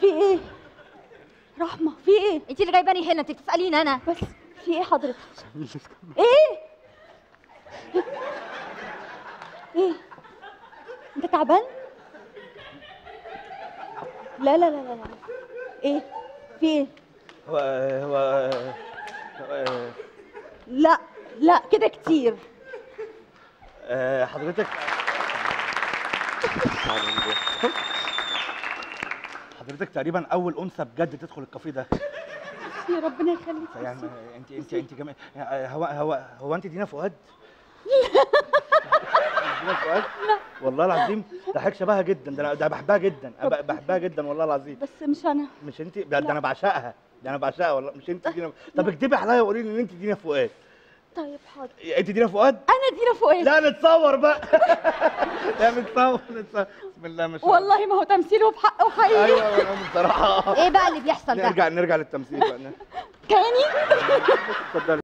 في ايه؟ رحمه في ايه؟ انت اللي جايباني هنا، انت بتساليني انا بس في ايه حضرتك؟ ايه؟ ايه؟ انت تعبان؟ لا لا لا لا لا. ايه؟ في ايه؟ هو لا لا كده كتير. حضرتك حضرتك تقريبا اول انثى بجد تدخل الكافيه ده. يا ربنا يخليك. يعني انت جميل. هو انت دينا فؤاد؟ لا دينا فؤاد؟ لا والله العظيم ده حاجه شبهها جدا، ده بحبها جدا، بحبها جدا والله العظيم. بس مش انا. مش انت؟ ده انا بعشقها، ده انا بعشقها والله. مش انت دينا؟ طب اكدبي عليا وقولي لي ان انت دينا فؤاد. طيب حاضر. انت دينا فؤاد؟ انا دينا فؤاد. لا نتصور بقى. لا نتصور. بسم الله ما شاء الله. والله ما هو تمثيل وبحق وحقيقي. ايوه بصراحه. ايه بقى اللي بيحصل ده؟ نرجع للتمثيل بقى. كاني؟ اتفضلي.